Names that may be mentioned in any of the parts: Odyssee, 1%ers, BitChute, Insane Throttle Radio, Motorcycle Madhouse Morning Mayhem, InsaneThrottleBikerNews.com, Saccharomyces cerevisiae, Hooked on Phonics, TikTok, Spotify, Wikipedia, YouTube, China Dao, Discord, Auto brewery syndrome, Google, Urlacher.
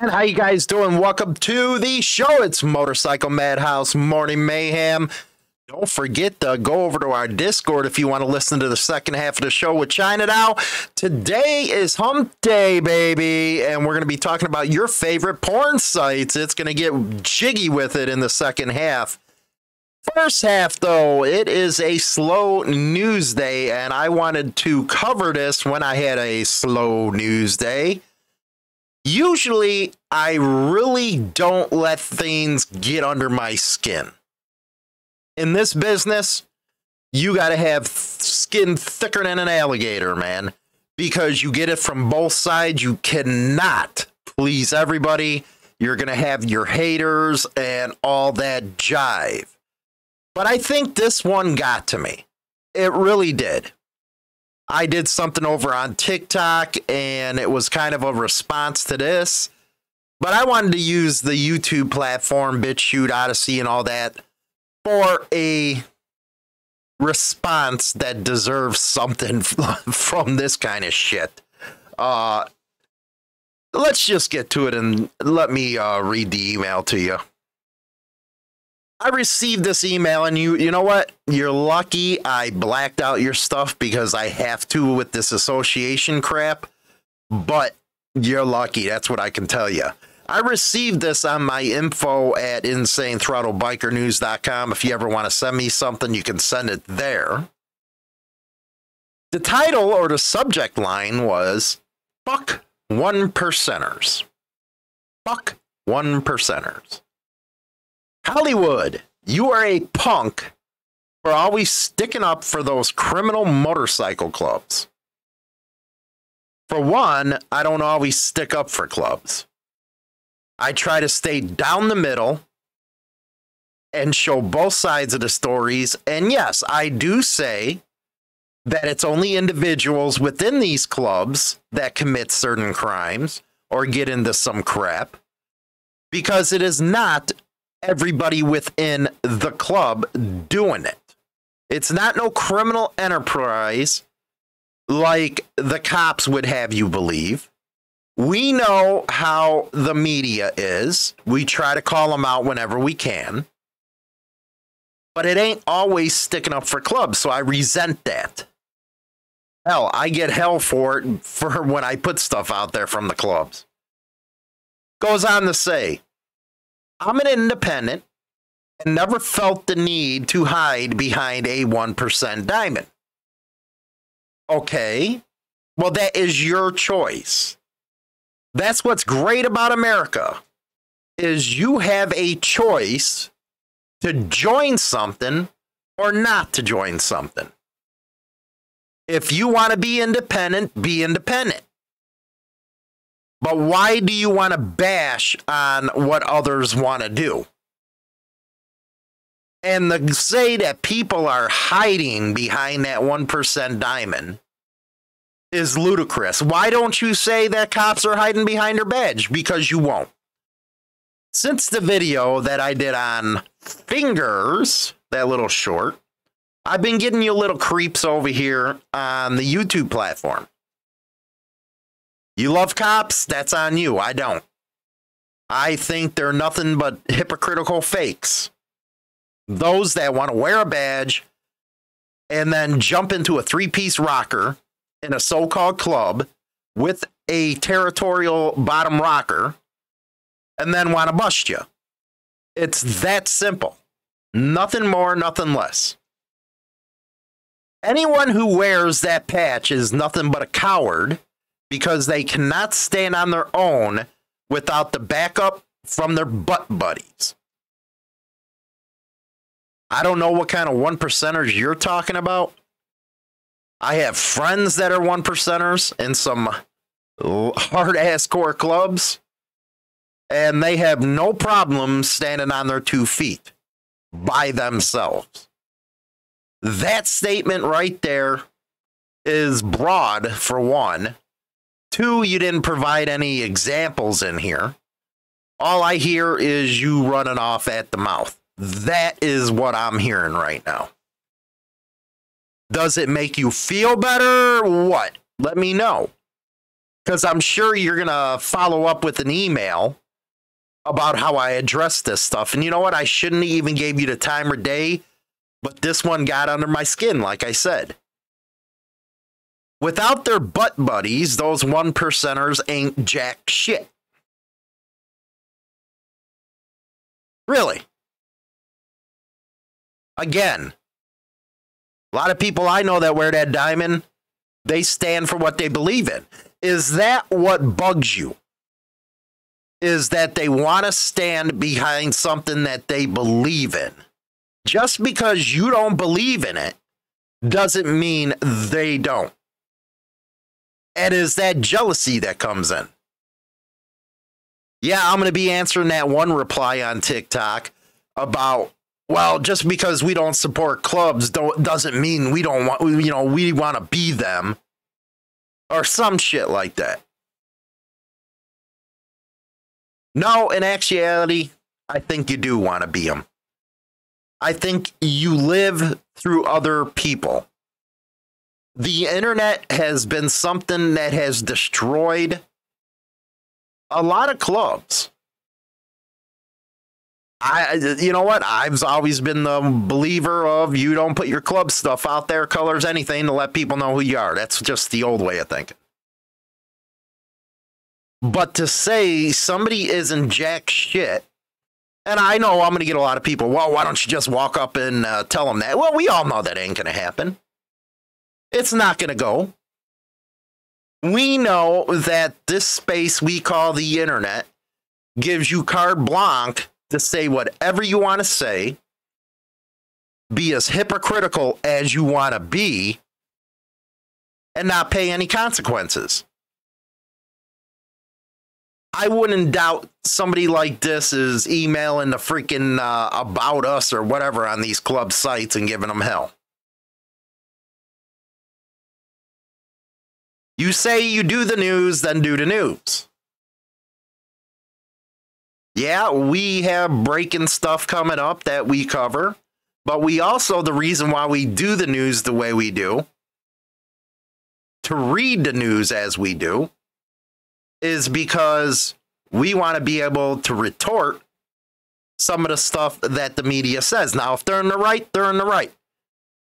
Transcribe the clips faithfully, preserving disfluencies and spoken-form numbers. And how you guys doing? Welcome to the show. It's Motorcycle Madhouse Morning Mayhem. Don't forget to go over to our Discord if you want to listen to the second half of the show with China Dao. Today is hump day, baby, and we're going to be talking about your favorite porn sites. It's going to get jiggy with it in the second half. First half, though, it is a slow news day, and I wanted to cover this when I had a slow news day. Usually, I really don't let things get under my skin. In this business, you got to have skin thicker than an alligator, man, because you get it from both sides. You cannot please everybody. You're going to have your haters and all that jive. But I think this one got to me. It really did. I did something over on TikTok, and it was kind of a response to this. But I wanted to use the YouTube platform, BitChute, Odyssee, and all that, for a response that deserves something from this kind of shit. Uh, let's just get to it and let me uh, read the email to you. I received this email, and you you know what? You're lucky I blacked out your stuff because I have to with this association crap, but you're lucky. That's what I can tell you. I received this on my info at Insane Throttle Biker News dot com. If you ever want to send me something, you can send it there. The title or the subject line was, Fuck One Percenters. Fuck One Percenters. Hollywood, you are a punk for always sticking up for those criminal motorcycle clubs. For one, I don't always stick up for clubs. I try to stay down the middle and show both sides of the stories. And yes, I do say that it's only individuals within these clubs that commit certain crimes or get into some crap, because it is not everybody within the club doing it. It's not no criminal enterprise like the cops would have you believe. We know how the media is. We try to call them out whenever we can. But it ain't always sticking up for clubs, so I resent that. Hell, I get hell for it for when I put stuff out there from the clubs. Goes on to say, I'm an independent and never felt the need to hide behind a one percent diamond. Okay, well, that is your choice. That's what's great about America, is you have a choice to join something or not to join something. If you want to be independent, be independent. But why do you want to bash on what others want to do? And to say that people are hiding behind that one percent diamond is ludicrous. Why don't you say that cops are hiding behind their badge? Because you won't. Since the video that I did on Fingers, that little short, I've been getting you little creeps over here on the YouTube platform. You love cops? That's on you. I don't. I think they're nothing but hypocritical fakes. Those that want to wear a badge and then jump into a three-piece rocker in a so-called club with a territorial bottom rocker and then want to bust you. It's that simple. Nothing more, nothing less. Anyone who wears that patch is nothing but a coward, because they cannot stand on their own without the backup from their butt buddies. I don't know what kind of one percenters you're talking about. I have friends that are one percenters in some hard-ass core clubs, and they have no problem standing on their two feet by themselves. That statement right there is broad, for one. Two, you didn't provide any examples in here. All I hear is you running off at the mouth. That is what I'm hearing right now. Does it make you feel better? What? Let me know. because I'm sure you're going to follow up with an email about how I address this stuff. And you know what? I shouldn't have even gave you the time or day, but this one got under my skin, like I said. Without their butt buddies, those one percenters ain't jack shit. Really. Again, a lot of people I know that wear that diamond, they stand for what they believe in. Is that what bugs you? Is that they want to stand behind something that they believe in. Just because you don't believe in it doesn't mean they don't. And is that jealousy that comes in? Yeah, I'm going to be answering that one reply on TikTok about, well, just because we don't support clubs don't, doesn't mean we don't want, you know, we want to be them or some shit like that. No, in actuality, I think you do want to be them. I think you live through other people. The internet has been something that has destroyed a lot of clubs. I, you know what? I've always been the believer of you don't put your club stuff out there, colors, anything, to let people know who you are. That's just the old way of thinking. But to say somebody isn't jack shit, and I know I'm going to get a lot of people, well, why don't you just walk up and uh, tell them that? Well, we all know that ain't going to happen. It's not going to go. We know that this space we call the internet gives you carte blanche to say whatever you want to say, be as hypocritical as you want to be, and not pay any consequences. I wouldn't doubt somebody like this is emailing the freaking uh, about us or whatever on these club sites and giving them hell. You say you do the news, then do the news. Yeah, we have breaking stuff coming up that we cover, but we also, the reason why we do the news the way we do, to read the news as we do, is because we want to be able to retort some of the stuff that the media says. Now, if they're in the right, they're in the right.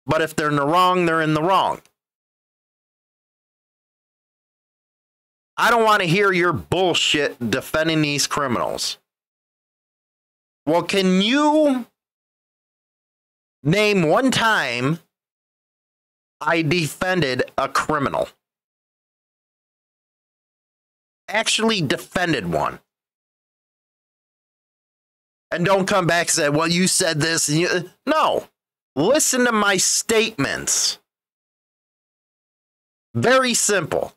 But if they're in the wrong, they're in the wrong. I don't want to hear your bullshit defending these criminals. Well, can you name one time I defended a criminal? Actually defended one. And don't come back and say, well, you said this. And you... No. Listen to my statements. Very simple.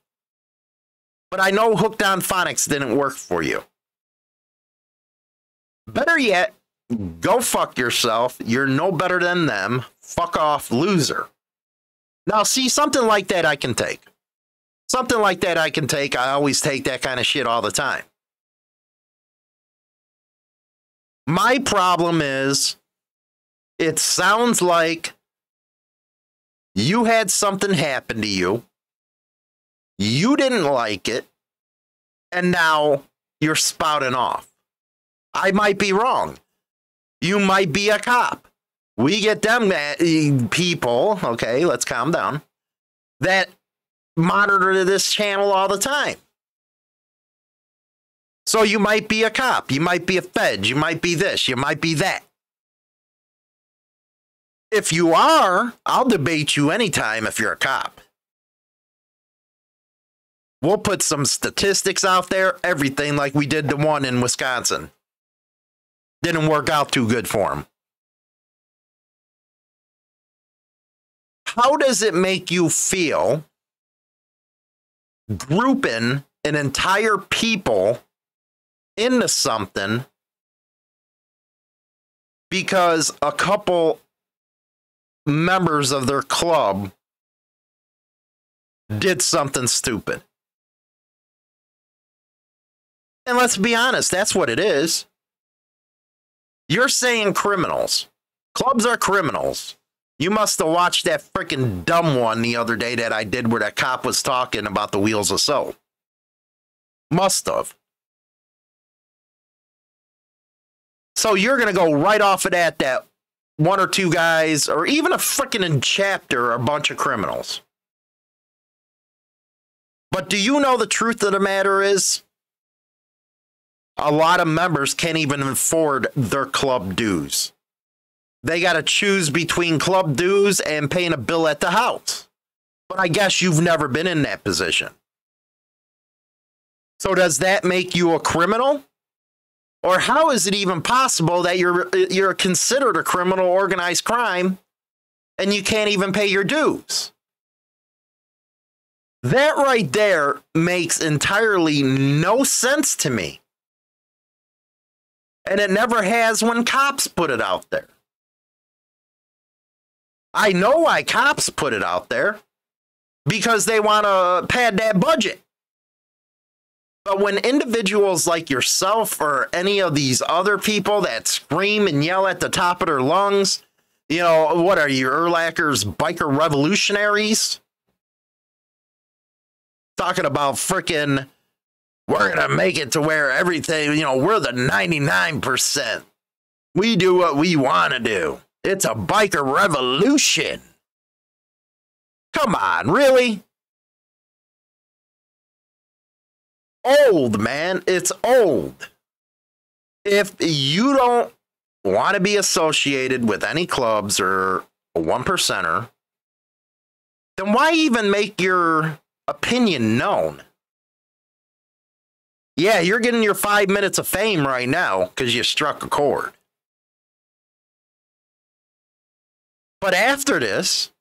But I know Hooked on Phonics didn't work for you. Better yet, go fuck yourself. You're no better than them. Fuck off, loser. Now, see, something like that I can take. Something like that I can take. I always take that kind of shit all the time. My problem is, it sounds like you had something happen to you. You didn't like it. And now you're spouting off. I might be wrong. You might be a cop. We get them people. Okay, let's calm down. That monitor this channel all the time. So you might be a cop, you might be a fed, you might be this, you might be that. If you are, I'll debate you anytime if you're a cop. We'll put some statistics out there, everything, like we did the one in Wisconsin. Didn't work out too good for him. How does it make you feel grouping an entire people into something because a couple members of their club did something stupid? And let's be honest, that's what it is. You're saying criminals. Clubs are criminals. You must have watched that freaking dumb one the other day that I did where that cop was talking about the wheels of soul. Must have. So you're going to go right off of that, that one or two guys, or even a freaking chapter, are a bunch of criminals. But do you know the truth of the matter is? A lot of members can't even afford their club dues. They got to choose between club dues and paying a bill at the house. But I guess you've never been in that position. So does that make you a criminal? Or how is it even possible that you're, you're considered a criminal, organized crime, and you can't even pay your dues? That right there makes entirely no sense to me. And it never has when cops put it out there. I know why cops put it out there, because they want to pad that budget. But when individuals like yourself or any of these other people that scream and yell at the top of their lungs, you know, what are you, Urlacher's biker revolutionaries? Talking about frickin', we're going to make it to where everything, you know, we're the ninety-nine percent. We do what we want to do. It's a biker revolution. Come on, really? Old, man. It's old. If you don't want to be associated with any clubs or a one percenter, then why even make your opinion known? Yeah, you're getting your five minutes of fame right now because you struck a chord. But after this,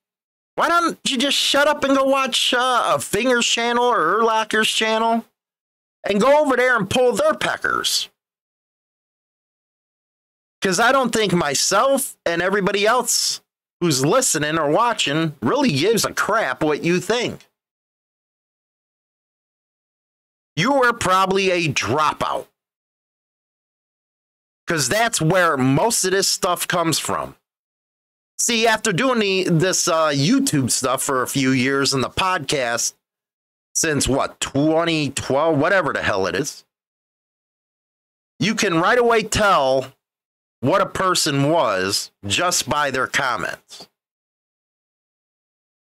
why don't you just shut up and go watch uh, a Finger's channel or Urlacher's channel? And go over there and pull their peckers. Because I don't think myself and everybody else who's listening or watching really gives a crap what you think. You were probably a dropout. Because that's where most of this stuff comes from. See, after doing the, this uh, YouTube stuff for a few years and the podcast, since what, twenty twelve, whatever the hell it is, you can right away tell what a person was just by their comments.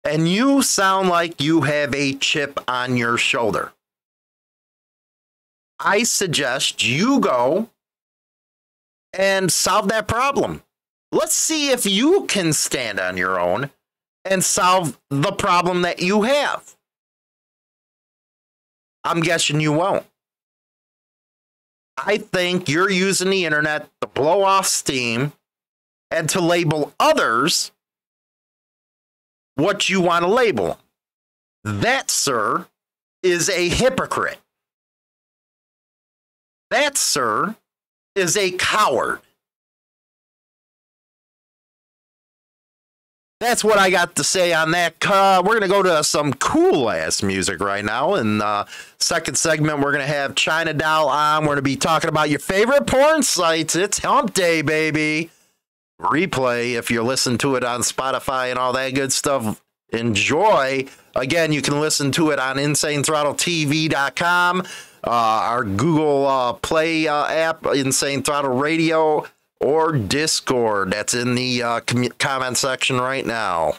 And you sound like you have a chip on your shoulder. I suggest you go and solve that problem. Let's see if you can stand on your own and solve the problem that you have. I'm guessing you won't. I think you're using the internet to blow off steam and to label others what you want to label. That, sir, is a hypocrite. That, sir, is a coward. That's what I got to say on that. Uh, we're going to go to some cool-ass music right now. In the uh, second segment, we're going to have China Dao on. We're going to be talking about your favorite porn sites. It's hump day, baby. Replay, if you're listening to it on Spotify and all that good stuff, enjoy. Again, you can listen to it on Insane Throttle T V dot com, uh, our Google uh, Play uh, app, Insane Throttle Radio, or Discord. That's in the uh, com- comment section right now.